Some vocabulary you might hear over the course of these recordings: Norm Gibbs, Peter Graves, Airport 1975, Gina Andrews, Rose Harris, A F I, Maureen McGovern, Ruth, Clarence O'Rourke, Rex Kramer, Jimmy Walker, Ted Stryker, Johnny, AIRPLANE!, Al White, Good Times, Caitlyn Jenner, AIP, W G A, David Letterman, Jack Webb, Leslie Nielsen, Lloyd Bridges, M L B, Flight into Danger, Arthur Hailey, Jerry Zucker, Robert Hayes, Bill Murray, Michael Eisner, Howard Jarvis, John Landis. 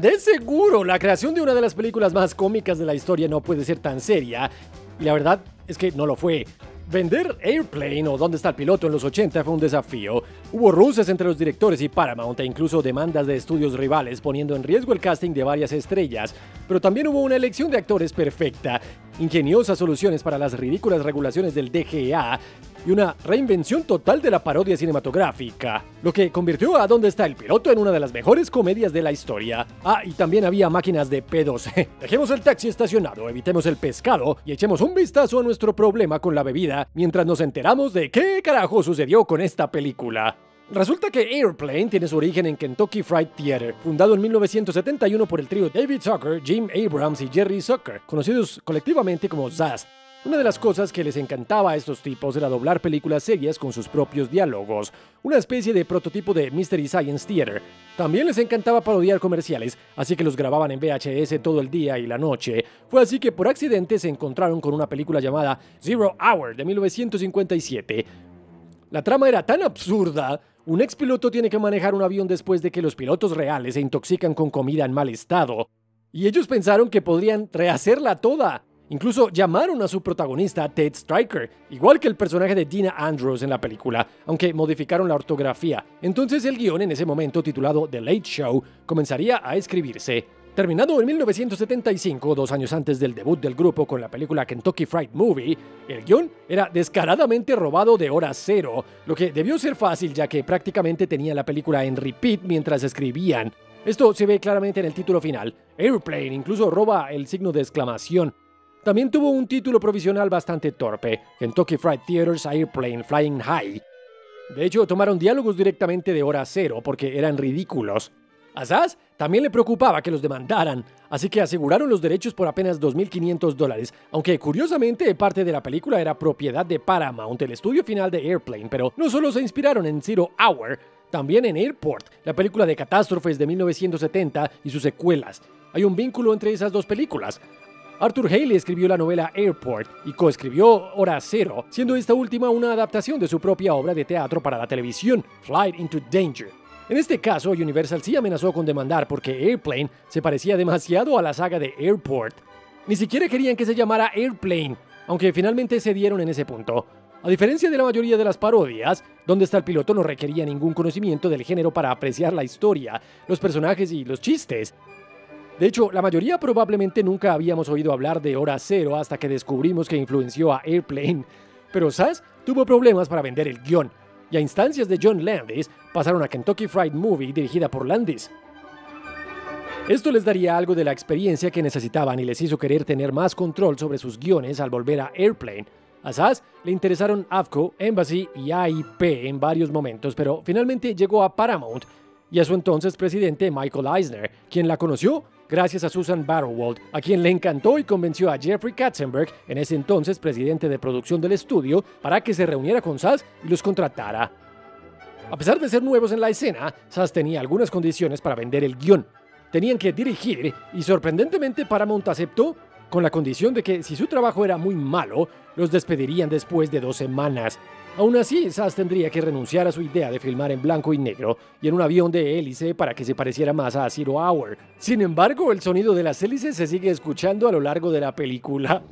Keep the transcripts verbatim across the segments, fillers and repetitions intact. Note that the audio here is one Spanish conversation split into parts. De seguro, la creación de una de las películas más cómicas de la historia no puede ser tan seria, y la verdad es que no lo fue. Vender Airplane o Dónde está el piloto en los ochenta fue un desafío. Hubo roces entre los directores y Paramount e incluso demandas de estudios rivales poniendo en riesgo el casting de varias estrellas, pero también hubo una elección de actores perfecta, ingeniosas soluciones para las ridículas regulaciones del D G A y una reinvención total de la parodia cinematográfica, lo que convirtió a Dónde está el piloto en una de las mejores comedias de la historia. Ah, y también había máquinas de pedos. Dejemos el taxi estacionado, evitemos el pescado y echemos un vistazo a nuestro problema con la bebida mientras nos enteramos de qué carajo sucedió con esta película. Resulta que Airplane tiene su origen en Kentucky Fried Theater, fundado en mil novecientos setenta y uno por el trío David Zucker, Jim Abrahams y Jerry Zucker, conocidos colectivamente como Zaz. Una de las cosas que les encantaba a estos tipos era doblar películas serias con sus propios diálogos, una especie de prototipo de Mystery Science Theater. También les encantaba parodiar comerciales, así que los grababan en V H S todo el día y la noche. Fue así que por accidente se encontraron con una película llamada Zero Hour de mil novecientos cincuenta y siete. La trama era tan absurda. Un expiloto tiene que manejar un avión después de que los pilotos reales se intoxican con comida en mal estado, y ellos pensaron que podrían rehacerla toda. Incluso llamaron a su protagonista Ted Stryker, igual que el personaje de Gina Andrews en la película, aunque modificaron la ortografía. Entonces el guión en ese momento, titulado The Late Show, comenzaría a escribirse. Terminado en mil novecientos setenta y cinco, dos años antes del debut del grupo con la película Kentucky Fried Movie, el guión era descaradamente robado de Hora Cero, lo que debió ser fácil ya que prácticamente tenían la película en repeat mientras escribían. Esto se ve claramente en el título final. Airplane incluso roba el signo de exclamación. También tuvo un título provisional bastante torpe, Kentucky Fried Theater's Airplane Flying High. De hecho, tomaron diálogos directamente de Hora Cero porque eran ridículos. A Zaz también le preocupaba que los demandaran, así que aseguraron los derechos por apenas dos mil quinientos dólares, aunque curiosamente parte de la película era propiedad de Paramount, el estudio final de Airplane, pero no solo se inspiraron en Zero Hour, también en Airport, la película de catástrofes de mil novecientos setenta y sus secuelas. Hay un vínculo entre esas dos películas. Arthur Hailey escribió la novela Airport y coescribió Hora Cero, siendo esta última una adaptación de su propia obra de teatro para la televisión, Flight into Danger. En este caso, Universal sí amenazó con demandar porque Airplane se parecía demasiado a la saga de Airport. Ni siquiera querían que se llamara Airplane, aunque finalmente cedieron en ese punto. A diferencia de la mayoría de las parodias, Dónde está el piloto no requería ningún conocimiento del género para apreciar la historia, los personajes y los chistes. De hecho, la mayoría probablemente nunca habíamos oído hablar de Hora Cero hasta que descubrimos que influenció a Airplane. Pero Zaz tuvo problemas para vender el guión, y a instancias de John Landis pasaron a Kentucky Fried Movie dirigida por Landis. Esto les daría algo de la experiencia que necesitaban y les hizo querer tener más control sobre sus guiones al volver a Airplane. A Zaz le interesaron Avco, Embassy y A I P en varios momentos, pero finalmente llegó a Paramount y a su entonces presidente Michael Eisner, quien la conoció gracias a Susan Barrowold, a quien le encantó y convenció a Jeffrey Katzenberg, en ese entonces presidente de producción del estudio, para que se reuniera con Zaz y los contratara. A pesar de ser nuevos en la escena, Zaz tenía algunas condiciones para vender el guión. Tenían que dirigir y sorprendentemente Paramount aceptó, con la condición de que si su trabajo era muy malo, los despedirían después de dos semanas. Aún así, Zaz tendría que renunciar a su idea de filmar en blanco y negro y en un avión de hélice para que se pareciera más a Zero Hour. Sin embargo, el sonido de las hélices se sigue escuchando a lo largo de la película.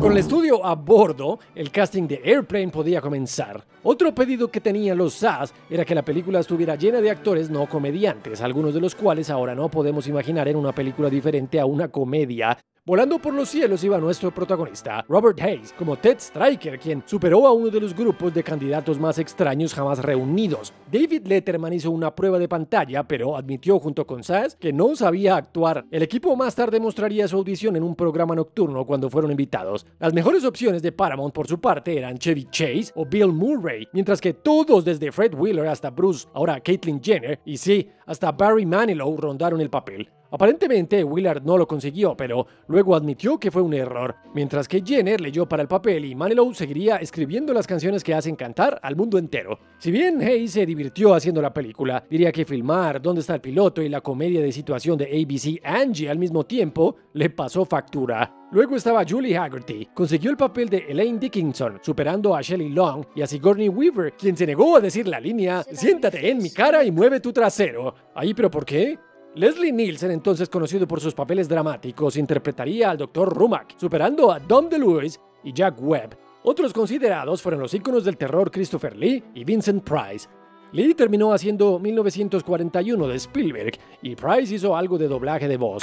Con el estudio a bordo, el casting de Airplane podía comenzar. Otro pedido que tenían los Zaz era que la película estuviera llena de actores no comediantes, algunos de los cuales ahora no podemos imaginar en una película diferente a una comedia. Volando por los cielos iba nuestro protagonista, Robert Hayes, como Ted Stryker, quien superó a uno de los grupos de candidatos más extraños jamás reunidos. David Letterman hizo una prueba de pantalla, pero admitió junto con Zaz que no sabía actuar. El equipo más tarde mostraría su audición en un programa nocturno cuando fueron invitados. Las mejores opciones de Paramount por su parte eran Chevy Chase o Bill Murray, mientras que todos desde Fred Willard hasta Bruce, ahora Caitlyn Jenner, y sí, hasta Barry Manilow rondaron el papel. Aparentemente Willard no lo consiguió, pero luego admitió que fue un error, mientras que Jenner leyó para el papel y Manilow seguiría escribiendo las canciones que hacen cantar al mundo entero. Si bien Hayes se divirtió haciendo la película, diría que filmar Dónde está el piloto y la comedia de situación de A B C Angie al mismo tiempo le pasó factura. Luego estaba Julie Hagerty, consiguió el papel de Elaine Dickinson, superando a Shelley Long y a Sigourney Weaver, quien se negó a decir la línea "Siéntate en mi cara y mueve tu trasero". Ahí, pero ¿por qué? Leslie Nielsen, entonces conocido por sus papeles dramáticos, interpretaría al doctor Rumack, superando a Dom DeLuise y Jack Webb. Otros considerados fueron los íconos del terror Christopher Lee y Vincent Price. Lee terminó haciendo mil novecientos cuarenta y uno de Spielberg y Price hizo algo de doblaje de voz.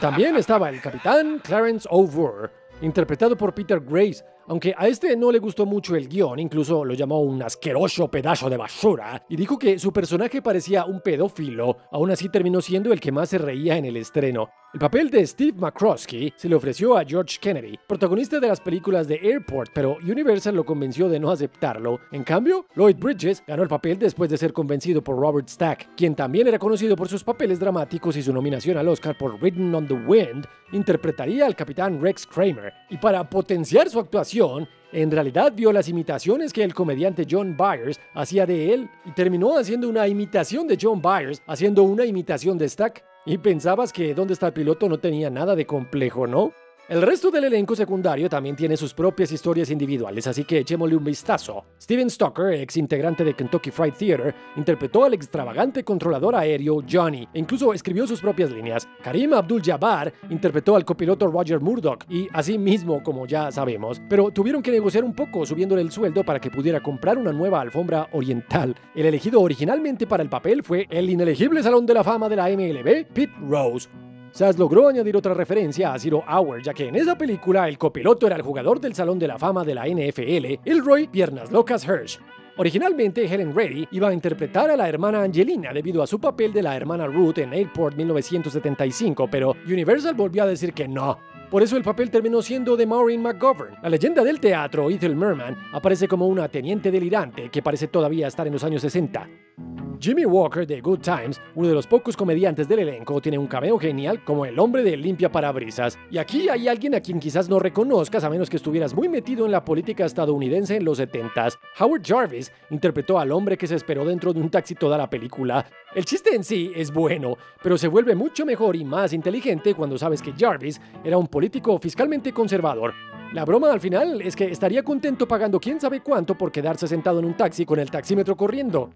También estaba el capitán Clarence O'Rourke, interpretado por Peter Graves, aunque a este no le gustó mucho el guión, incluso lo llamó un asqueroso pedazo de basura y dijo que su personaje parecía un pedófilo. Aún así terminó siendo el que más se reía en el estreno. El papel de Steve McCroskey se le ofreció a George Kennedy, protagonista de las películas de Airport, pero Universal lo convenció de no aceptarlo. En cambio, Lloyd Bridges ganó el papel después de ser convencido por Robert Stack, quien también era conocido por sus papeles dramáticos y su nominación al Oscar por Ridden on the Wind, interpretaría al capitán Rex Kramer. Y para potenciar su actuación, en realidad vio las imitaciones que el comediante John Byers hacía de él y terminó haciendo una imitación de John Byers, haciendo una imitación de Stack. Y pensabas que Dónde está el piloto no tenía nada de complejo, ¿no? El resto del elenco secundario también tiene sus propias historias individuales, así que echémosle un vistazo. Steven Stoker, ex integrante de Kentucky Fried Theater, interpretó al extravagante controlador aéreo Johnny e incluso escribió sus propias líneas. Karim Abdul-Jabbar interpretó al copiloto Roger Murdoch y así mismo, como ya sabemos, pero tuvieron que negociar un poco subiéndole el sueldo para que pudiera comprar una nueva alfombra oriental. El elegido originalmente para el papel fue el inelegible Salón de la Fama de la M L B, Pete Rose. Zaz logró añadir otra referencia a Zero Hour, ya que en esa película el copiloto era el jugador del Salón de la Fama de la N F L, Elroy Piernas Locas Hirsch. Originalmente, Helen Reddy iba a interpretar a la hermana Angelina debido a su papel de la hermana Ruth en Airport mil novecientos setenta y cinco, pero Universal volvió a decir que no. Por eso el papel terminó siendo de Maureen McGovern. La leyenda del teatro, Ethel Merman, aparece como una teniente delirante que parece todavía estar en los años sesenta. Jimmy Walker de Good Times, uno de los pocos comediantes del elenco, tiene un cameo genial como el hombre de limpia parabrisas. Y aquí hay alguien a quien quizás no reconozcas a menos que estuvieras muy metido en la política estadounidense en los setentas. Howard Jarvis interpretó al hombre que se esperó dentro de un taxi toda la película. El chiste en sí es bueno, pero se vuelve mucho mejor y más inteligente cuando sabes que Jarvis era un político fiscalmente conservador. La broma al final es que estaría contento pagando quién sabe cuánto por quedarse sentado en un taxi con el taxímetro corriendo.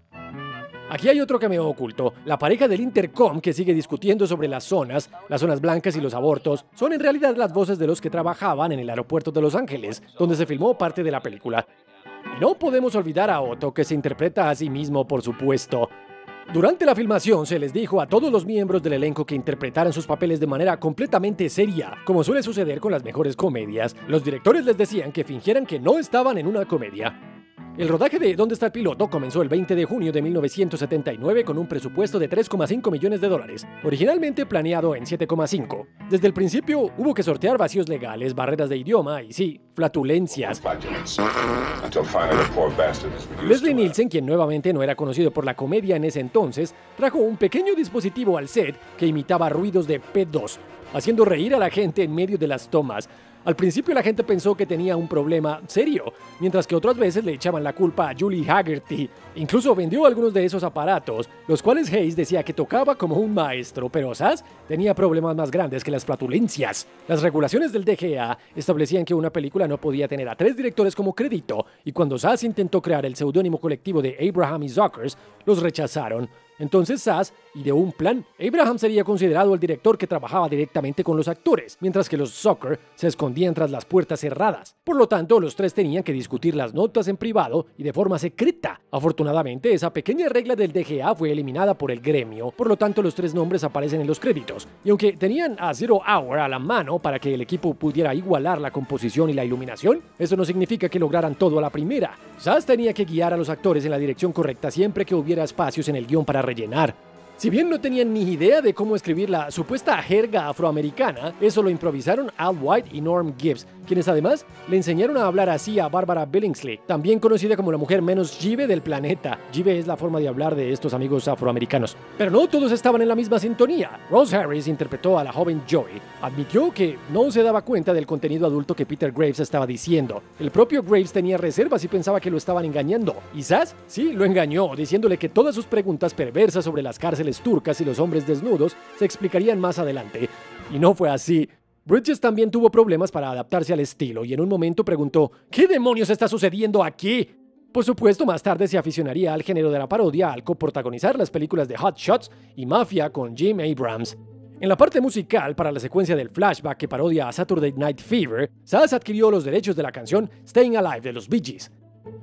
Aquí hay otro cameo oculto. La pareja del intercom que sigue discutiendo sobre las zonas, las zonas blancas y los abortos, son en realidad las voces de los que trabajaban en el aeropuerto de Los Ángeles, donde se filmó parte de la película. Y no podemos olvidar a Otto, que se interpreta a sí mismo, por supuesto. Durante la filmación se les dijo a todos los miembros del elenco que interpretaran sus papeles de manera completamente seria, como suele suceder con las mejores comedias. Los directores les decían que fingieran que no estaban en una comedia. El rodaje de ¿Dónde está el piloto? Comenzó el veinte de junio de mil novecientos setenta y nueve con un presupuesto de tres coma cinco millones de dólares, originalmente planeado en siete coma cinco. Desde el principio hubo que sortear vacíos legales, barreras de idioma y, sí, flatulencias. Leslie Nielsen, quien nuevamente no era conocido por la comedia en ese entonces, trajo un pequeño dispositivo al set que imitaba ruidos de P dos, haciendo reír a la gente en medio de las tomas. Al principio la gente pensó que tenía un problema serio, mientras que otras veces le echaban la culpa a Julie Hagerty. Incluso vendió algunos de esos aparatos, los cuales Hayes decía que tocaba como un maestro, pero Zaz tenía problemas más grandes que las flatulencias. Las regulaciones del D G A establecían que una película no podía tener a tres directores como crédito, y cuando Zaz intentó crear el seudónimo colectivo de Abrahams y Zuckers, los rechazaron. Entonces Zaz ideó un plan. Abraham sería considerado el director que trabajaba directamente con los actores, mientras que los Zucker se escondían tras las puertas cerradas. Por lo tanto, los tres tenían que discutir las notas en privado y de forma secreta. Afortunadamente, esa pequeña regla del D G A fue eliminada por el gremio, por lo tanto los tres nombres aparecen en los créditos. Y aunque tenían a Zero Hour a la mano para que el equipo pudiera igualar la composición y la iluminación, eso no significa que lograran todo a la primera. Zaz tenía que guiar a los actores en la dirección correcta siempre que hubiera espacios en el guión para rellenar. Si bien no tenían ni idea de cómo escribir la supuesta jerga afroamericana, eso lo improvisaron Al White y Norm Gibbs, quienes además le enseñaron a hablar así a Barbara Billingsley, también conocida como la mujer menos jive del planeta. Jive es la forma de hablar de estos amigos afroamericanos. Pero no todos estaban en la misma sintonía. Rose Harris interpretó a la joven Joy. Admitió que no se daba cuenta del contenido adulto que Peter Graves estaba diciendo. El propio Graves tenía reservas y pensaba que lo estaban engañando. Y Zaz sí lo engañó, diciéndole que todas sus preguntas perversas sobre las cárceles turcas y los hombres desnudos se explicarían más adelante. Y no fue así. Bridges también tuvo problemas para adaptarse al estilo y en un momento preguntó: ¿qué demonios está sucediendo aquí? Por supuesto, más tarde se aficionaría al género de la parodia al coprotagonizar las películas de Hot Shots y Mafia con Jim Abrahams. En la parte musical, para la secuencia del flashback que parodia a Saturday Night Fever, Zaz adquirió los derechos de la canción Staying Alive de los Bee Gees.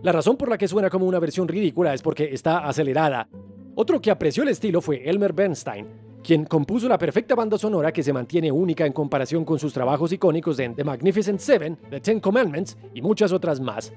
La razón por la que suena como una versión ridícula es porque está acelerada. Otro que apreció el estilo fue Elmer Bernstein, quien compuso la perfecta banda sonora que se mantiene única en comparación con sus trabajos icónicos en The Magnificent Seven, The Ten Commandments y muchas otras más.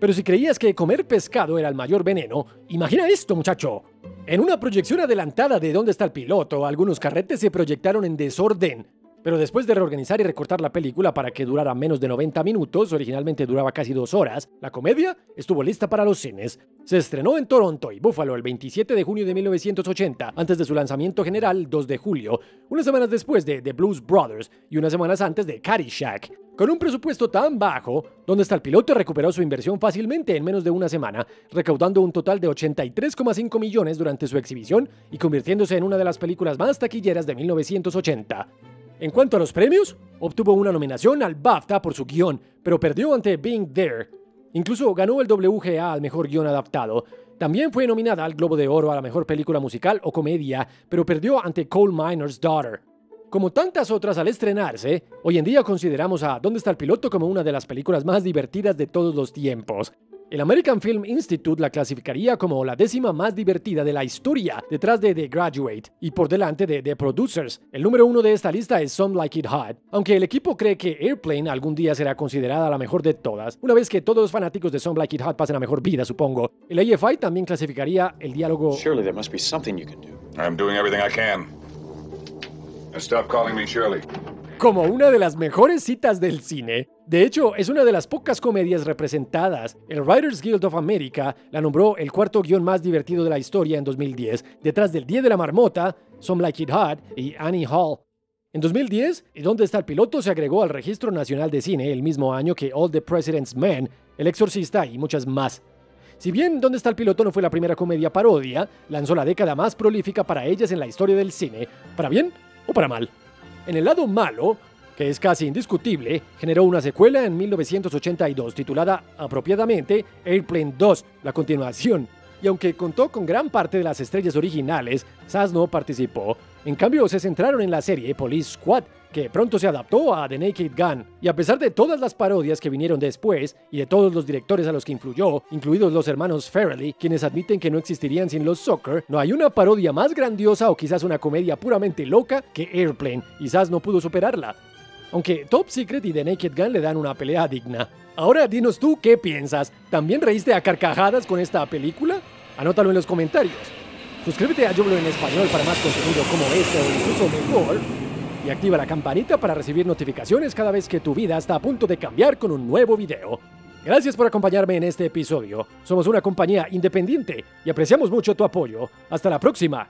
Pero si creías que comer pescado era el mayor veneno, imagina esto, muchacho. En una proyección adelantada de ¿Dónde está el piloto?, algunos carretes se proyectaron en desorden. Pero después de reorganizar y recortar la película para que durara menos de noventa minutos, originalmente duraba casi dos horas, la comedia estuvo lista para los cines. Se estrenó en Toronto y Buffalo el veintisiete de junio de mil novecientos ochenta, antes de su lanzamiento general dos de julio, unas semanas después de The Blues Brothers y unas semanas antes de Caddyshack. Con un presupuesto tan bajo, Donde está el piloto recuperó su inversión fácilmente en menos de una semana, recaudando un total de ochenta y tres coma cinco millones durante su exhibición y convirtiéndose en una de las películas más taquilleras de mil novecientos ochenta. En cuanto a los premios, obtuvo una nominación al BAFTA por su guión, pero perdió ante Being There. Incluso ganó el W G A al mejor guión adaptado. También fue nominada al Globo de Oro a la mejor película musical o comedia, pero perdió ante Coal Miner's Daughter. Como tantas otras al estrenarse, hoy en día consideramos a ¿Dónde está el piloto? Como una de las películas más divertidas de todos los tiempos. El American Film Institute la clasificaría como la décima más divertida de la historia, detrás de The Graduate y por delante de The Producers. El número uno de esta lista es Some Like It Hot, aunque el equipo cree que Airplane algún día será considerada la mejor de todas, una vez que todos los fanáticos de Some Like It Hot pasen a mejor vida, supongo. El A F I también clasificaría el diálogo... Surely there must be something you can do. I'm doing everything I can. Stop calling me Shirley. Como una de las mejores citas del cine. De hecho, es una de las pocas comedias representadas. El Writers Guild of America la nombró el cuarto guión más divertido de la historia en dos mil diez, detrás del Día de la Marmota, Some Like It Hot y Annie Hall. En dos mil diez, ¿Dónde está el piloto? Se agregó al Registro Nacional de Cine el mismo año que All the President's Men, El Exorcista y muchas más. Si bien ¿Dónde está el piloto? No fue la primera comedia parodia, lanzó la década más prolífica para ellas en la historia del cine, para bien o para mal. En el lado malo, que es casi indiscutible, generó una secuela en mil novecientos ochenta y dos titulada apropiadamente Airplane dos, la continuación. Y aunque contó con gran parte de las estrellas originales, Zaz no participó. En cambio, se centraron en la serie Police Squad, que pronto se adaptó a The Naked Gun. Y a pesar de todas las parodias que vinieron después, y de todos los directores a los que influyó, incluidos los hermanos Farrelly, quienes admiten que no existirían sin los Zucker, no hay una parodia más grandiosa o quizás una comedia puramente loca que Airplane, y Zaz no pudo superarla. Aunque Top Secret y The Naked Gun le dan una pelea digna. Ahora dinos tú qué piensas. ¿También reíste a carcajadas con esta película? Anótalo en los comentarios. Suscríbete a Yo Hablo en Español para más contenido como este o incluso mejor. Y activa la campanita para recibir notificaciones cada vez que tu vida está a punto de cambiar con un nuevo video. Gracias por acompañarme en este episodio. Somos una compañía independiente y apreciamos mucho tu apoyo. Hasta la próxima.